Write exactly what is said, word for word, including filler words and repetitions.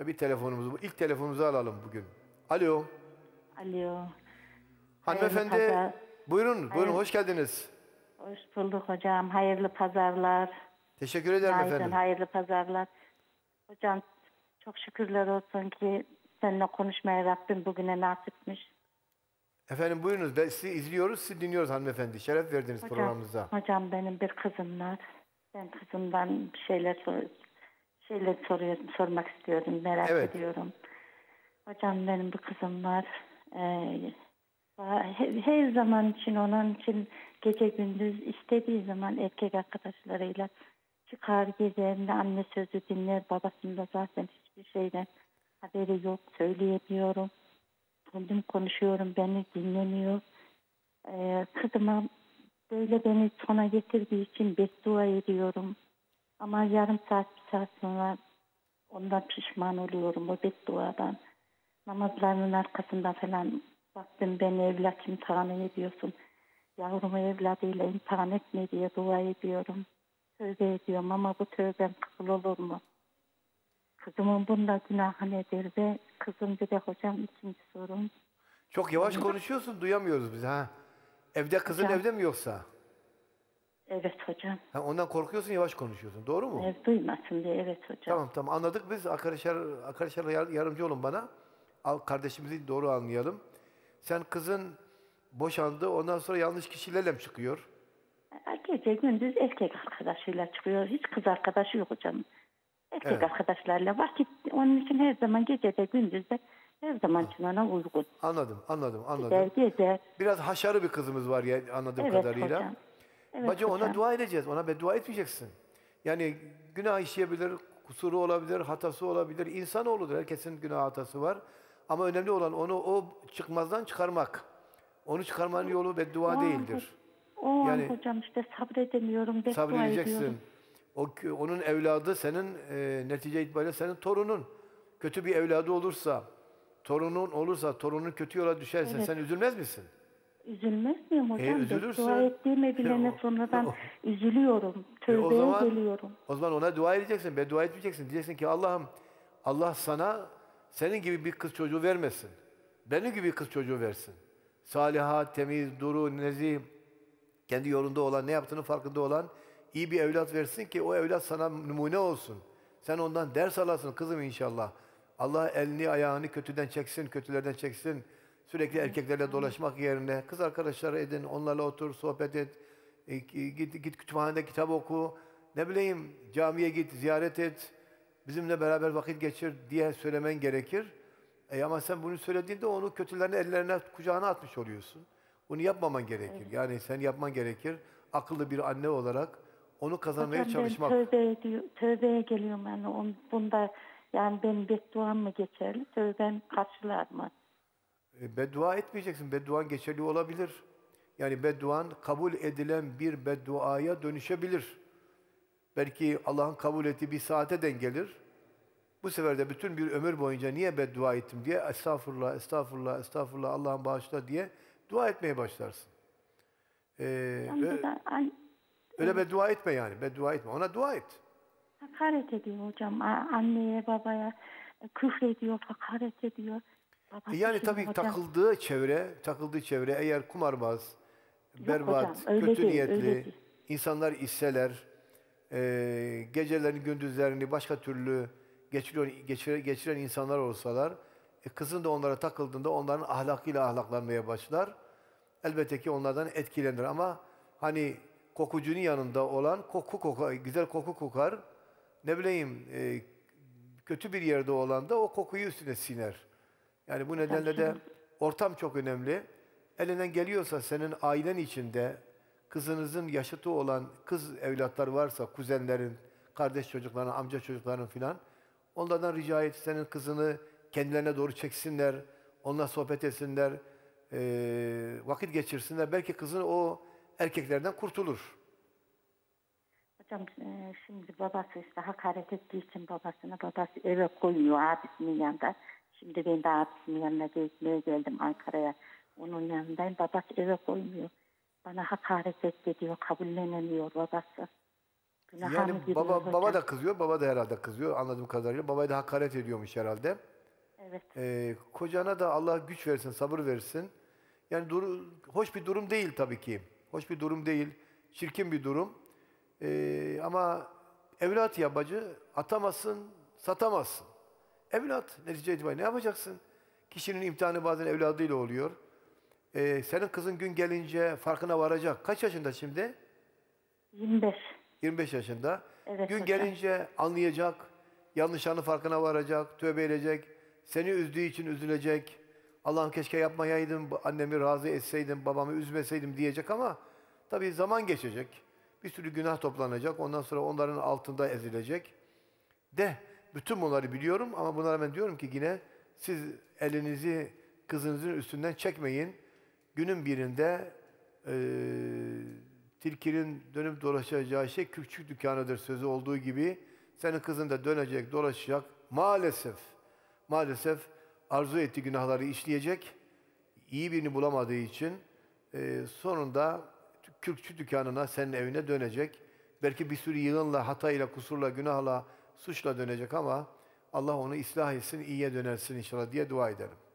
Bir telefonumuzu, ilk telefonumuzu alalım bugün. Alo. Alo. Hanımefendi, hayırlı buyurun, buyurun, hoş geldiniz. Hoş bulduk hocam, hayırlı pazarlar. Teşekkür ederim Aydın, efendim. Hayırlı pazarlar. Hocam, çok şükürler olsun ki seninle konuşmaya Rabbim bugüne nasipmiş. Efendim buyurunuz, ben sizi izliyoruz, sizi dinliyoruz hanımefendi. Şeref verdiniz hocam, programımıza. Hocam benim bir kızım var. Ben kızımdan bir şeyler soruyorum. Şeyler soruyorum, sormak istiyorum, merak evet. ediyorum. Hocam benim bir kızım var. Ee, her, her zaman için, onun için gece gündüz istediği zaman erkek arkadaşlarıyla çıkar gezer, anne sözü dinler, babasında zaten hiçbir şeyden haberi yok, söyleyemiyorum. Kendim konuşuyorum, beni dinlemiyor. Ee, kızıma böyle beni sona getirdiği için beddua ediyorum. Ama yarım saat, bir saat sonra ondan pişman oluyorum, o bedduadan. Namazlarının arkasında falan, Rabbim beni evlat imtihan ediyorsun. Yavrumu evladıyla imtihan etme diye dua ediyorum. Tövbe ediyorum ama bu tövbem kabul olur mu? Kızımın bunda günahı nedir ve kızım bir de hocam ikinci sorun. Çok yavaş konuşuyorsun, duyamıyoruz biz ha. Evde kızın hocam, evde mi yoksa? Evet hocam. Ha, ondan korkuyorsun, yavaş konuşuyorsun. Doğru mu? Evet, duymasın diye. Evet hocam. Tamam tamam, anladık biz. Arkadaşlar, arkadaşlar yardımcı olun bana. Al, kardeşimizi doğru anlayalım. Sen kızın boşandı, ondan sonra yanlış kişilerle mi çıkıyor? Gece gündüz erkek arkadaşıyla çıkıyor. Hiç kız arkadaşı yok hocam. Erkek evet. arkadaşlarla vakit. Onun için her zaman gece de gündüz de her zaman için ona uygun. Anladım, anladım, anladım. Gider, gider. Biraz haşarı bir kızımız var ya anladığım evet, kadarıyla. Hocam. Evet, bacı hocam. Ona dua edeceğiz, ona beddua etmeyeceksin. Yani günah işleyebilir, kusuru olabilir, hatası olabilir. İnsanoğludur, herkesin günah hatası var. Ama önemli olan onu o çıkmazdan çıkarmak. Onu çıkarmanın yolu beddua o değildir. O yani, hocam işte sabredemiyorum, beddua sabredeceksin. Ediyorum. O, onun evladı senin, e, netice itibariyle senin torunun. Kötü bir evladı olursa, torunun olursa, torunun kötü yola düşerse evet. sen üzülmez misin? Üzülmez miyim hocam? E, üzülürsün. Dua ettiğime bilene sonradan o, üzülüyorum. Tövbeye e, zaman, geliyorum. O zaman ona dua edeceksin, beddua etmeyeceksin. Diyeceksin ki Allah'ım, Allah sana senin gibi bir kız çocuğu vermesin. Benim gibi bir kız çocuğu versin. Saliha, temiz, duru, nezih, kendi yolunda olan, ne yaptığının farkında olan iyi bir evlat versin ki o evlat sana numune olsun. Sen ondan ders alasın kızım inşallah. Allah elini ayağını kötüden çeksin, kötülerden çeksin. Sürekli erkeklerle dolaşmak yerine kız arkadaşları edin, onlarla otur, sohbet et, git, git kütüphanede kitap oku, ne bileyim camiye git, ziyaret et, bizimle beraber vakit geçir diye söylemen gerekir. E ama sen bunu söylediğinde onu kötülerini ellerine, kucağına atmış oluyorsun. Bunu yapmaman gerekir. Yani sen yapman gerekir. Akıllı bir anne olarak onu kazanmaya hocam çalışmak. Tövbe ediyor, tövbeye geliyorum yani. Bunda yani benim bedduam mı geçerli, tövbem karşılar mı? Beddua etmeyeceksin. Bedduan geçerli olabilir. Yani bedduan kabul edilen bir bedduaya dönüşebilir. Belki Allah'ın kabul ettiği bir saate denk gelir. Bu sefer de bütün bir ömür boyunca niye beddua ettim diye estağfurullah, estağfurullah, estağfurullah Allah'ın bağışla diye dua etmeye başlarsın. Ee, öyle, öyle beddua etme yani. Beddua etme. Ona dua et. Hakaret ediyor hocam. Anneye, babaya küfrediyor, hakaret ediyor. E yani tabii takıldığı hocam. çevre, takıldığı çevre eğer kumarbaz, Yok berbat, hocam, kötü değil, niyetli insanlar iseler, e, gecelerini, gündüzlerini başka türlü geçiriyor, geçire, geçiren insanlar olsalar, e, kızın da onlara takıldığında onların ahlakıyla ahlaklanmaya başlar. Elbette ki onlardan etkilenir ama hani kokucunun yanında olan koku kokar, güzel koku kokar, ne bileyim e, kötü bir yerde olan da o kokuyu üstüne siner. Yani bu nedenle de ortam çok önemli. Elinden geliyorsa senin ailen içinde kızınızın yaşıtı olan kız evlatlar varsa, kuzenlerin, kardeş çocukların, amca çocukların filan, onlardan rica et senin kızını kendilerine doğru çeksinler, onunla sohbet etsinler, ee, vakit geçirsinler. Belki kızın o erkeklerden kurtulur. Hocam şimdi babası işte hakaret ettiği için babasına, babası eve koymuyor abisinin yanında. Şimdi ben de abisinin yanına gezmeye geldim Ankara'ya. Onun yanındayım. Babası eve koymuyor. Bana hakaret etti diyor. Kabullenemiyor babası. Yani baba, baba da kızıyor, baba da herhalde kızıyor anladığım kadarıyla. Babaya da hakaret ediyormuş herhalde. Evet. Ee, kocana da Allah güç versin, sabır versin. Yani duru, hoş bir durum değil tabii ki. Hoş bir durum değil, çirkin bir durum. Ee, ama evlat ya bacı, atamazsın, satamazsın. Evlat, netice itibariyle ne yapacaksın? Kişinin imtihanı bazen evladıyla oluyor. Ee, senin kızın gün gelince farkına varacak. Kaç yaşında şimdi? yirmi beş. yirmi beş yaşında. Evet, gün gelince hocam anlayacak, yanlışlarının farkına varacak, tövbe edecek, seni üzdüğü için üzülecek. Allah'ım keşke yapmayaydım, annemi razı etseydim, babamı üzmeseydim diyecek ama tabii zaman geçecek. Bir sürü günah toplanacak, ondan sonra onların altında ezilecek. De, bütün bunları biliyorum ama buna rağmen diyorum ki yine siz elinizi kızınızın üstünden çekmeyin. Günün birinde e, tilkinin dönüp dolaşacağı şey küçük dükkanıdır sözü olduğu gibi senin kızın da dönecek, dolaşacak. Maalesef, maalesef arzu ettiği günahları işleyecek. İyi birini bulamadığı için e, sonunda küçük dükkanına, senin evine dönecek. Belki bir sürü yığınla, hatayla, kusurla, günahla, suçla dönecek ama Allah onu ıslah etsin, iyiye dönersin inşallah diye dua edelim.